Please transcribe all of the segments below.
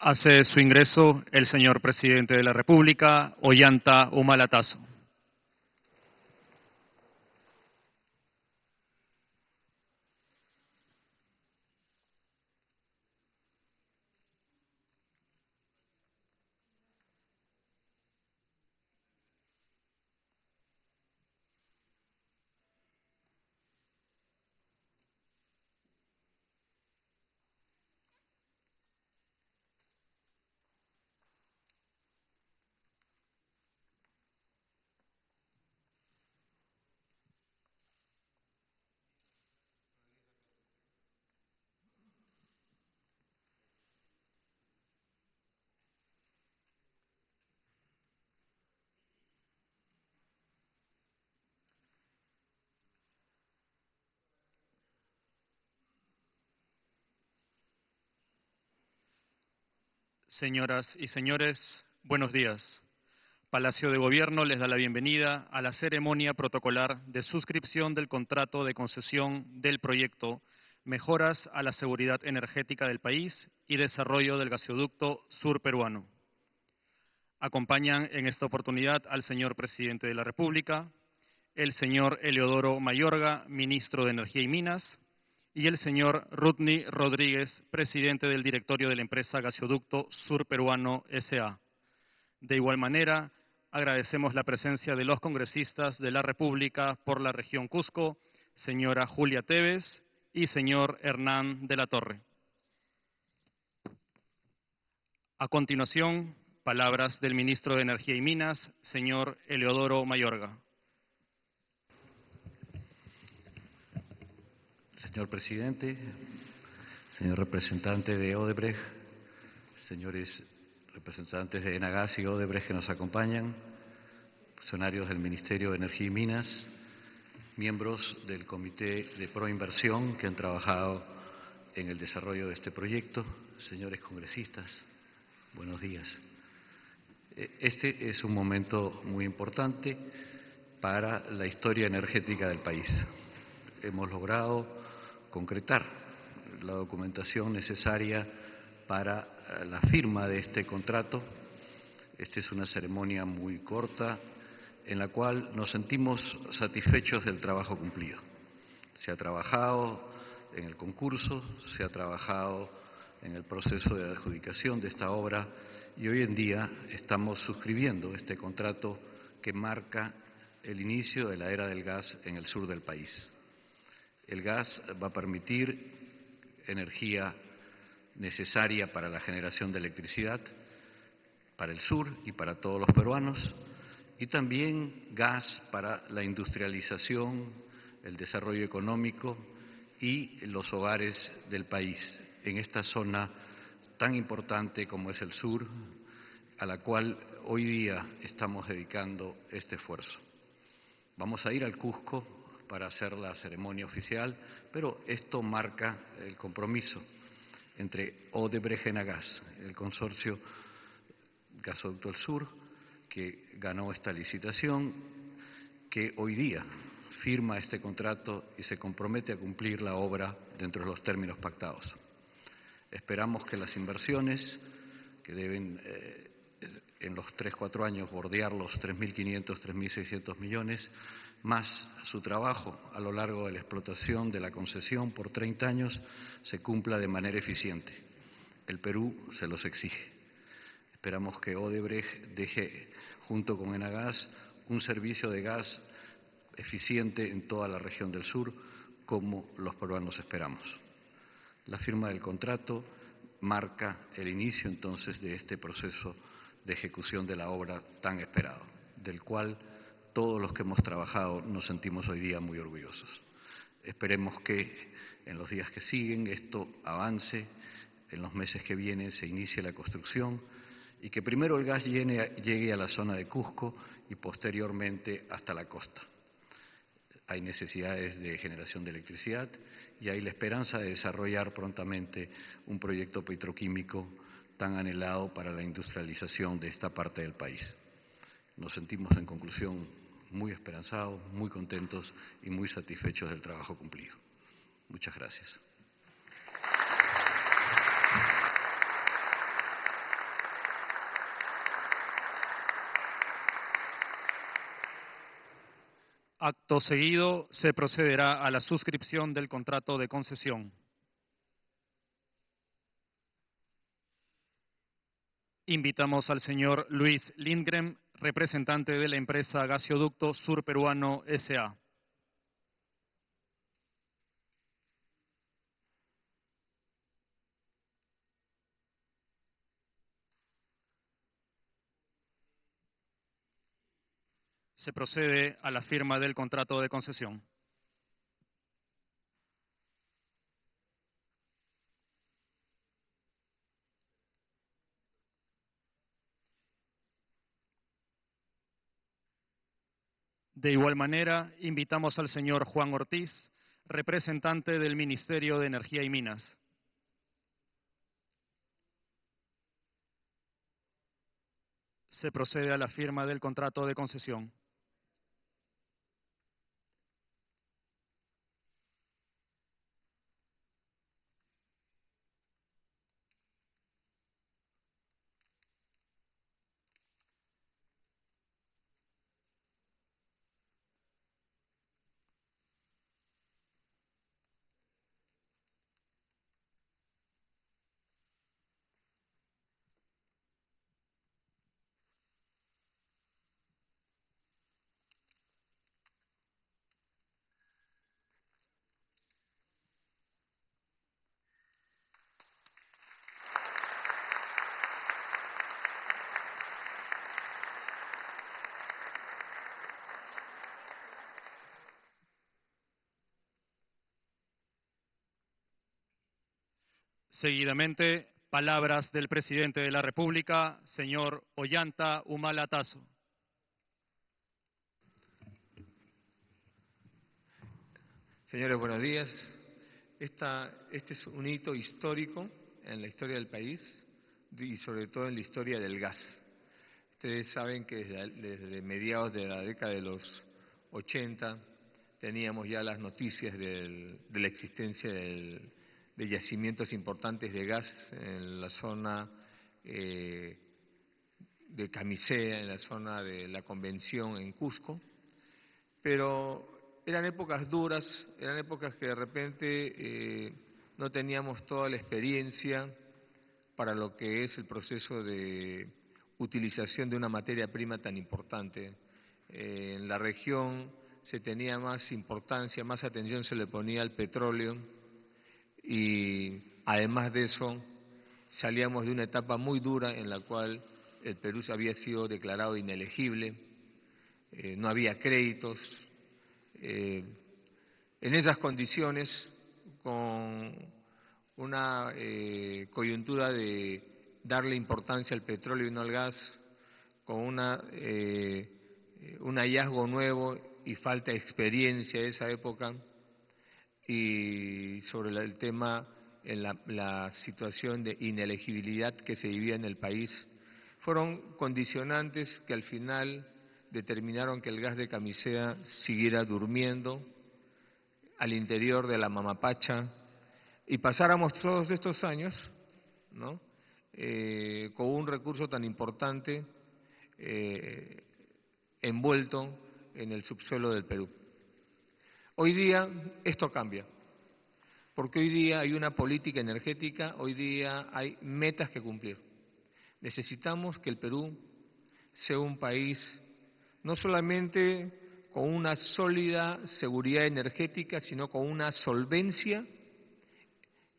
Hace su ingreso el señor presidente de la República, Ollanta Humala Tasso. Señoras y señores, buenos días. Palacio de Gobierno les da la bienvenida a la ceremonia protocolar de suscripción del contrato de concesión del proyecto Mejoras a la Seguridad Energética del País y Desarrollo del Gasoducto Sur Peruano. Acompañan en esta oportunidad al señor presidente de la República, el señor Eleodoro Mayorga, ministro de Energía y Minas, y el señor Rudny Rodríguez, presidente del directorio de la empresa Gasoducto Sur Peruano S.A. De igual manera, agradecemos la presencia de los congresistas de la República por la región Cusco, señora Julia Tevez y señor Hernán de la Torre. A continuación, palabras del ministro de Energía y Minas, señor Eleodoro Mayorga. Señor presidente, señor representante de Odebrecht, señores representantes de Enagás y Odebrecht que nos acompañan, funcionarios del Ministerio de Energía y Minas, miembros del Comité de Proinversión que han trabajado en el desarrollo de este proyecto, señores congresistas, buenos días. Este es un momento muy importante para la historia energética del país. Hemos logrado concretar la documentación necesaria para la firma de este contrato. Esta es una ceremonia muy corta en la cual nos sentimos satisfechos del trabajo cumplido. Se ha trabajado en el concurso, se ha trabajado en el proceso de adjudicación de esta obra y hoy en día estamos suscribiendo este contrato que marca el inicio de la era del gas en el sur del país. El gas va a permitir energía necesaria para la generación de electricidad, para el sur y para todos los peruanos, y también gas para la industrialización, el desarrollo económico y los hogares del país, en esta zona tan importante como es el sur, a la cual hoy día estamos dedicando este esfuerzo. Vamos a ir al Cusco para hacer la ceremonia oficial, pero esto marca el compromiso entre Odebrecht y Enagás, el consorcio Gasoducto del Sur, que ganó esta licitación, que hoy día firma este contrato y se compromete a cumplir la obra dentro de los términos pactados. Esperamos que las inversiones, que deben en los 3-4 años bordear los 3.500, 3.600 millones, más su trabajo a lo largo de la explotación de la concesión por 30 años se cumpla de manera eficiente. El Perú se los exige. Esperamos que Odebrecht deje, junto con Enagás, un servicio de gas eficiente en toda la región del sur, como los peruanos esperamos. La firma del contrato marca el inicio entonces de este proceso de ejecución de la obra tan esperado, del cual todos los que hemos trabajado nos sentimos hoy día muy orgullosos. Esperemos que en los días que siguen esto avance, en los meses que vienen se inicie la construcción y que primero el gas llegue a la zona de Cusco y posteriormente hasta la costa. Hay necesidades de generación de electricidad y hay la esperanza de desarrollar prontamente un proyecto petroquímico tan anhelado para la industrialización de esta parte del país. Nos sentimos en conclusión muy esperanzados, muy contentos y muy satisfechos del trabajo cumplido. Muchas gracias. Acto seguido se procederá a la suscripción del contrato de concesión. Invitamos al señor Luis Lindgren, representante de la empresa Gasoducto Sur Peruano S.A. Se procede a la firma del contrato de concesión. De igual manera, invitamos al señor Juan Ortiz, representante del Ministerio de Energía y Minas. Se procede a la firma del contrato de concesión. Seguidamente, palabras del presidente de la República, señor Ollanta Humala Tasso. Señores, buenos días. Este es un hito histórico en la historia del país y sobre todo en la historia del gas. Ustedes saben que desde mediados de la década de los 80 teníamos ya las noticias de la existencia de yacimientos importantes de gas en la zona de Camisea, en la zona de la Convención en Cusco, pero eran épocas duras, eran épocas que de repente no teníamos toda la experiencia para lo que es el proceso de utilización de una materia prima tan importante. En la región se tenía más importancia, más atención se le ponía al petróleo, y además de eso salíamos de una etapa muy dura en la cual el Perú había sido declarado inelegible, no había créditos. En esas condiciones, con una coyuntura de darle importancia al petróleo y no al gas, con un hallazgo nuevo y falta de experiencia de esa época, y sobre el tema, la situación de inelegibilidad que se vivía en el país, fueron condicionantes que al final determinaron que el gas de Camisea siguiera durmiendo al interior de la mamapacha y pasáramos todos estos años, ¿no?, con un recurso tan importante envuelto en el subsuelo del Perú. Hoy día esto cambia, porque hoy día hay una política energética, hoy día hay metas que cumplir. Necesitamos que el Perú sea un país no solamente con una sólida seguridad energética, sino con una solvencia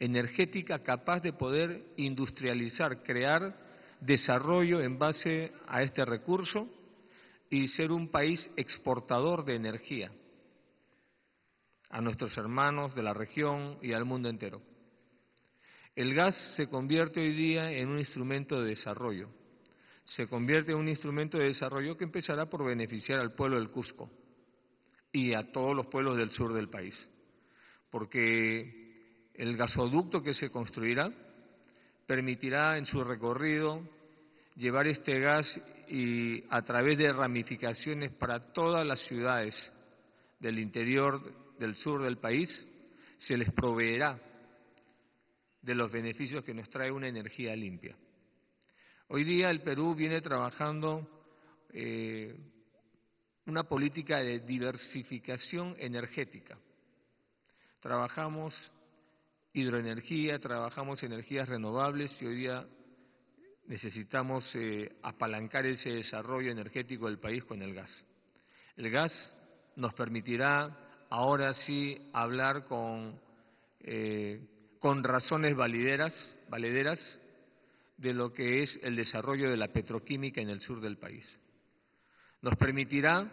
energética capaz de poder industrializar, crear desarrollo en base a este recurso y ser un país exportador de energía a nuestros hermanos de la región y al mundo entero. El gas se convierte hoy día en un instrumento de desarrollo, se convierte en un instrumento de desarrollo que empezará por beneficiar al pueblo del Cusco y a todos los pueblos del sur del país, porque el gasoducto que se construirá permitirá en su recorrido llevar este gas y a través de ramificaciones para todas las ciudades del interior del sur del país, se les proveerá de los beneficios que nos trae una energía limpia. Hoy día el Perú viene trabajando una política de diversificación energética. Trabajamos hidroenergía, trabajamos energías renovables y hoy día necesitamos apalancar ese desarrollo energético del país con el gas. El gas nos permitirá ahora sí hablar con razones valederas de lo que es el desarrollo de la petroquímica en el sur del país. Nos permitirá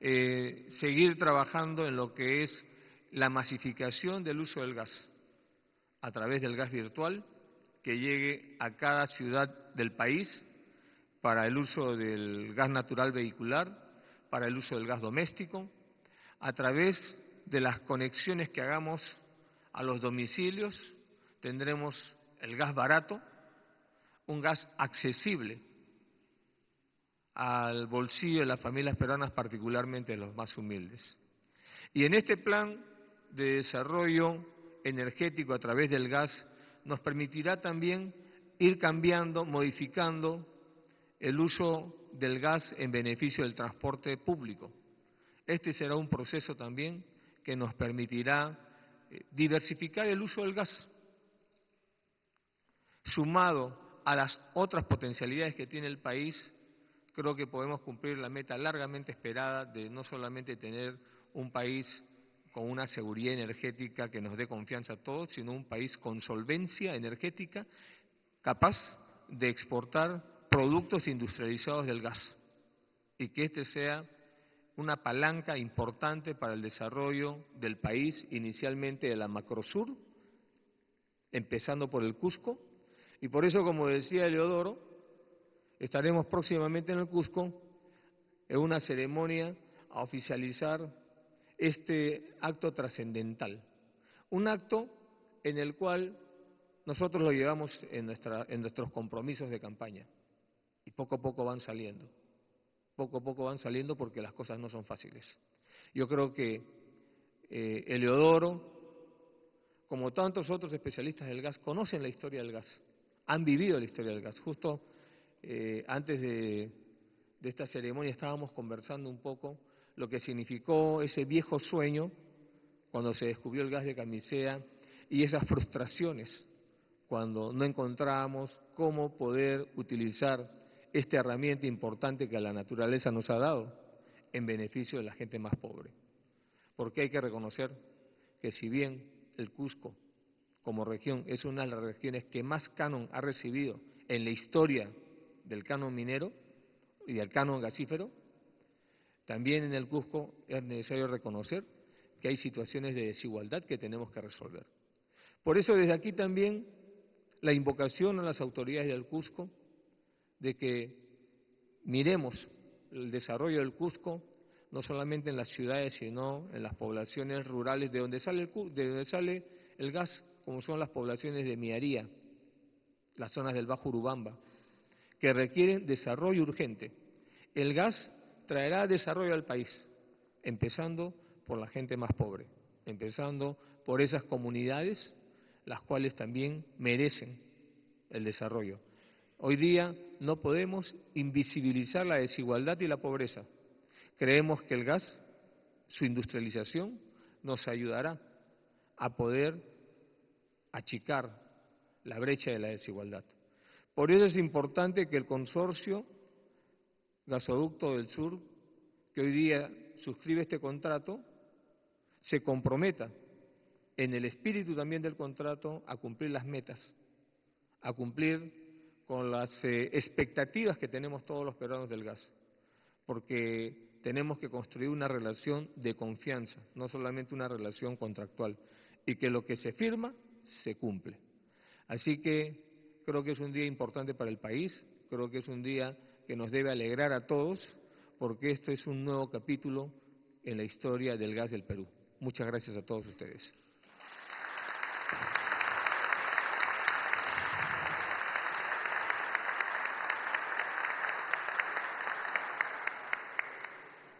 seguir trabajando en lo que es la masificación del uso del gas a través del gas virtual que llegue a cada ciudad del país para el uso del gas natural vehicular, para el uso del gas doméstico, a través de las conexiones que hagamos a los domicilios tendremos el gas barato, un gas accesible al bolsillo de las familias peruanas, particularmente de los más humildes. Y en este plan de desarrollo energético a través del gas nos permitirá también ir cambiando, modificando el uso del gas en beneficio del transporte público. Este será un proceso también que nos permitirá diversificar el uso del gas, sumado a las otras potencialidades que tiene el país. Creo que podemos cumplir la meta largamente esperada de no solamente tener un país con una seguridad energética que nos dé confianza a todos, sino un país con solvencia energética capaz de exportar productos industrializados del gas y que este sea una palanca importante para el desarrollo del país, inicialmente de la Macrosur, empezando por el Cusco. Y por eso, como decía Eleodoro, estaremos próximamente en el Cusco en una ceremonia a oficializar este acto trascendental, un acto en el cual nosotros lo llevamos en nuestros compromisos de campaña y poco a poco van saliendo porque las cosas no son fáciles. Yo creo que Eleodoro, como tantos otros especialistas del gas, conocen la historia del gas, han vivido la historia del gas. Justo antes de esta ceremonia estábamos conversando un poco lo que significó ese viejo sueño cuando se descubrió el gas de Camisea y esas frustraciones cuando no encontrábamos cómo poder utilizar esta herramienta importante que la naturaleza nos ha dado en beneficio de la gente más pobre. Porque hay que reconocer que si bien el Cusco como región es una de las regiones que más canon ha recibido en la historia del canon minero y del canon gasífero, también en el Cusco es necesario reconocer que hay situaciones de desigualdad que tenemos que resolver. Por eso desde aquí también la invocación a las autoridades del Cusco de que miremos el desarrollo del Cusco no solamente en las ciudades, sino en las poblaciones rurales de donde sale el gas, como son las poblaciones de Miaría, las zonas del Bajo Urubamba, que requieren desarrollo urgente. El gas traerá desarrollo al país, empezando por la gente más pobre, empezando por esas comunidades, las cuales también merecen el desarrollo. Hoy día no podemos invisibilizar la desigualdad y la pobreza. Creemos que el gas, su industrialización, nos ayudará a poder achicar la brecha de la desigualdad. Por eso es importante que el consorcio Gasoducto del Sur, que hoy día suscribe este contrato, se comprometa en el espíritu también del contrato a cumplir las metas, a cumplir con las expectativas que tenemos todos los peruanos del gas, porque tenemos que construir una relación de confianza, no solamente una relación contractual, y que lo que se firma se cumple. Así que creo que es un día importante para el país, creo que es un día que nos debe alegrar a todos, porque esto es un nuevo capítulo en la historia del gas del Perú. Muchas gracias a todos ustedes.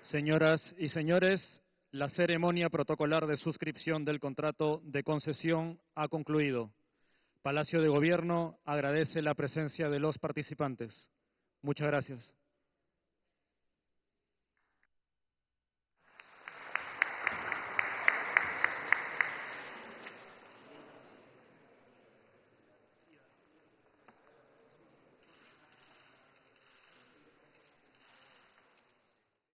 Señoras y señores, la ceremonia protocolar de suscripción del contrato de concesión ha concluido. Palacio de Gobierno agradece la presencia de los participantes. Muchas gracias.